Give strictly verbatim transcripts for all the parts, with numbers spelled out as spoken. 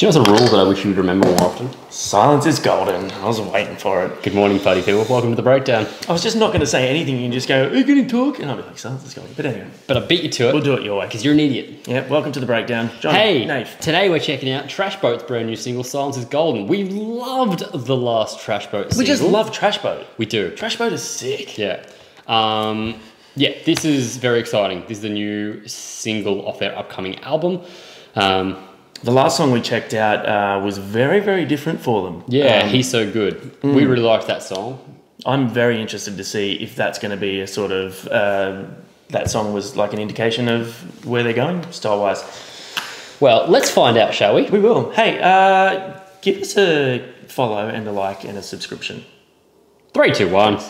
Do you know there's a rule that I wish you would remember more often? Silence is golden. I was waiting for it. Good morning, party people. Welcome to The Breakdown. I was just not going to say anything. You can just go, are you going to talk? And I'll be like, silence is golden. But anyway. But I beat you to it. We'll do it your way. Because you're an idiot. Yeah, welcome to The Breakdown. Johnny, hey, Nath. Today we're checking out Trash Boat's brand new single, Silence is Golden. We loved the last Trash Boat single. We just love Trash Boat. We do. Trash Boat is sick. Yeah. Um... Yeah, this is very exciting. This is the new single off their upcoming album. Um, the last song we checked out uh, was very, very different for them. Yeah, um, He's So Good. Mm. We really liked that song. I'm very interested to see if that's going to be a sort of... Uh, that song was like an indication of where they're going, style-wise. Well, let's find out, shall we? We will. Hey, uh, give us a follow and a like and a subscription. Three, two, one.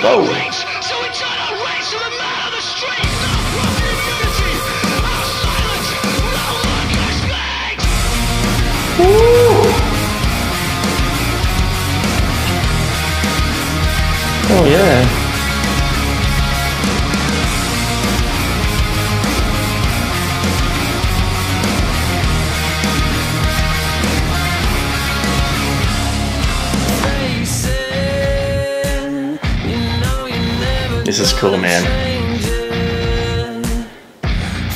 Whoa. So it's on our race to the man on the street. No profit of unity. Our silence, no one can explain. Woo. Oh yeah. This is cool, man.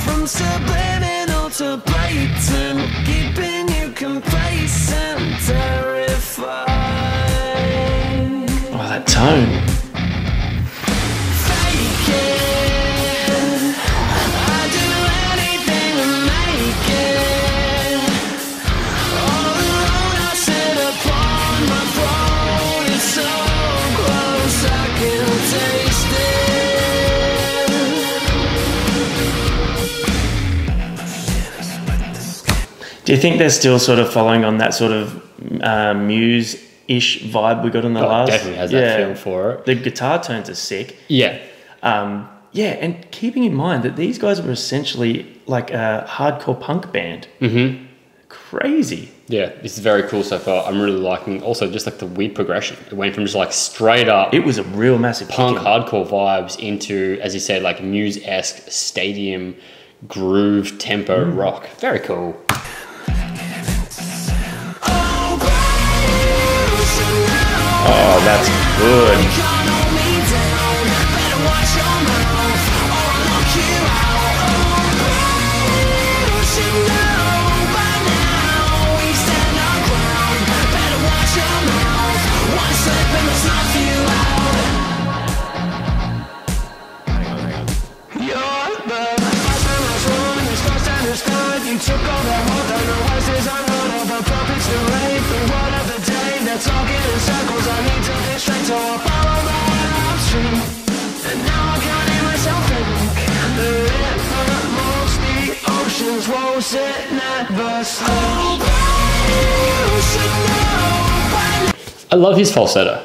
From subliminal to blatant, keeping you complacent, terrified. Oh, that tone. Do you think they're still sort of following on that sort of uh, Muse-ish vibe we got in the oh, last? Definitely has that yeah. feel for it. The guitar tones are sick. Yeah. Um, yeah, and keeping in mind that these guys were essentially like a hardcore punk band. Mm-hmm. Crazy. Yeah, this is very cool so far. I'm really liking also just like the weird progression. It went from just like straight up... It was a real massive... Punk picking. Hardcore vibes into, as you said, like Muse-esque stadium groove tempo mm. rock. Very cool. Oh, that's good. I love his falsetto.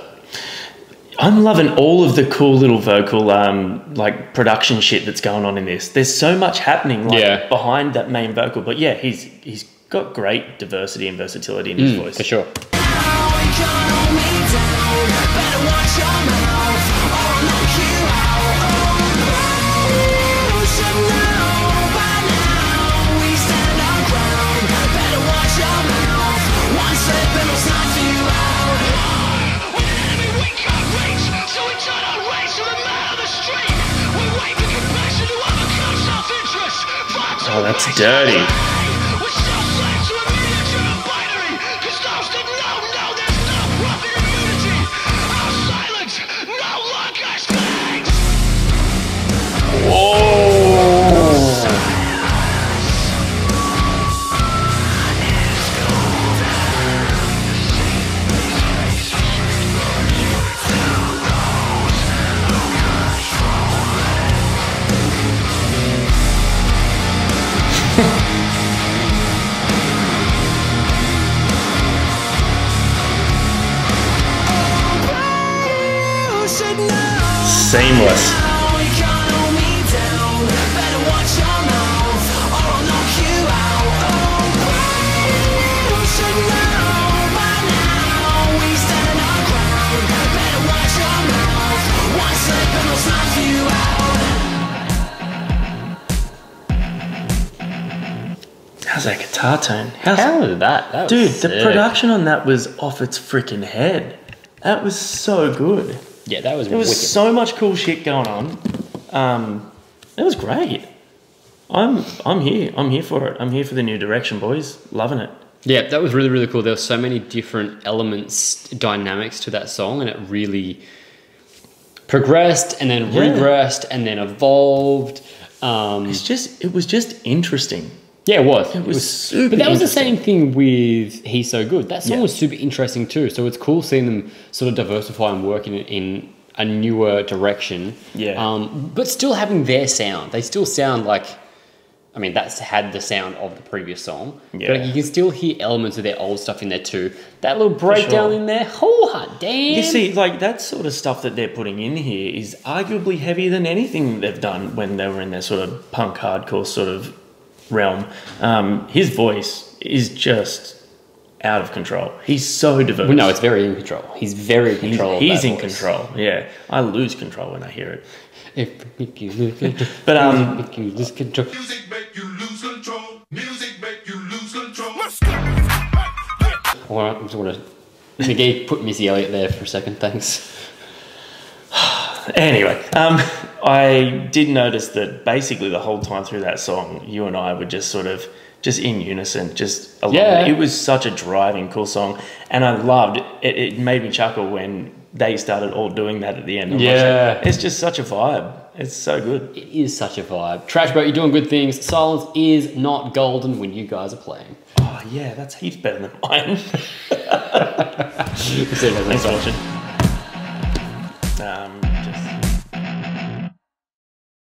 I'm loving all of the cool little vocal, um, like production shit that's going on in this. There's so much happening, like, yeah. behind that main vocal. But yeah, he's he's got great diversity and versatility in his mm, voice, for sure. Oh, that's dirty. Seamless. How's that guitar tone? How's How did that? that Dude, the sick. production on that was off its freaking head. That was so good. Yeah, that was There wicked. was so much cool shit going on. Um, it was great. I'm I'm here. I'm here for it. I'm here for the new direction, boys. Loving it. Yeah, that was really, really cool. There were so many different elements, dynamics to that song, and it really progressed and then yeah. regressed and then evolved. Um, it's just, it was just interesting. Yeah, it was. It was, it was super But that was the same thing with He's So Good. That song yeah. was super interesting too. So it's cool seeing them sort of diversify and work in, in a newer direction. Yeah. Um, but still having their sound. They still sound like, I mean, that's had the sound of the previous song. Yeah. But like, you can still hear elements of their old stuff in there too. That little breakdown sure. in there, oh, hot damn. You see, like, that sort of stuff that they're putting in here is arguably heavier than anything they've done when they were in their sort of punk hardcore sort of realm. Um, his voice is just out of control. He's so diverse. Well, no, it's very in control. He's very in control. He's, he's in voice. control. Yeah, I lose control when I hear it. If make you lose control. But um, music make you lose control. Music make you lose control. Music make you lose control. All right, I just want to Miguel put Missy Elliott there for a second. Thanks. Anyway, um, I did notice that basically the whole time through that song, you and I were just sort of just in unison, just along. Yeah. It was such a driving, cool song, and I loved it. It made me chuckle when they started all doing that at the end. I'm yeah, like, it's just such a vibe. It's so good. It is such a vibe. Trash Boat, you're doing good things. Silence is not golden when you guys are playing. Oh yeah, that's heaps better than mine. Thanks for watching. Um.